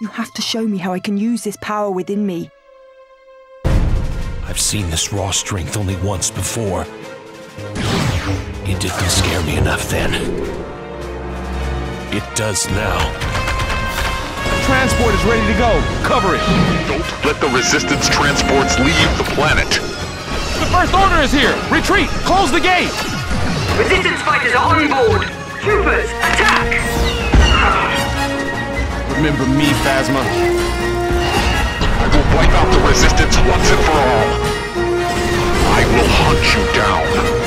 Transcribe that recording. You have to show me how I can use this power within me. I've seen this raw strength only once before. It didn't scare me enough then. It does now. Transport is ready to go. Cover it. Don't let the Resistance transports leave the planet. The First Order is here. Retreat. Close the gate. Resistance fighters are on board. Troopers, attack. Remember me, Phasma. I will wipe out the Resistance once and for all. I will hunt you down.